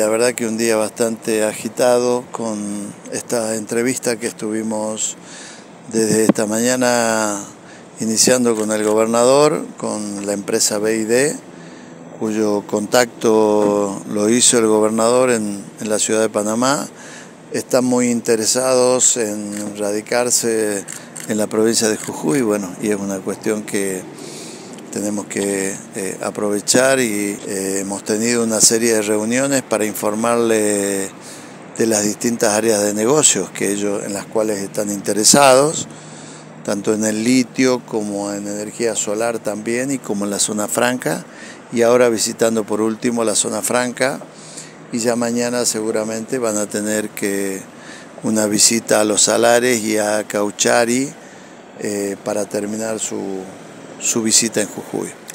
La verdad que un día bastante agitado con esta entrevista que estuvimos desde esta mañana iniciando con el gobernador, con la empresa BID, cuyo contacto lo hizo el gobernador en la ciudad de Panamá. Están muy interesados en radicarse en la provincia de Jujuy, bueno, y es una cuestión que tenemos que aprovechar y hemos tenido una serie de reuniones para informarle de las distintas áreas de negocios que ellos, en las cuales están interesados, tanto en el litio como en energía solar también y como en la zona franca, y ahora visitando por último la zona franca, y ya mañana seguramente van a tener que una visita a Los Salares y a Cauchari para terminar su visita en Jujuy.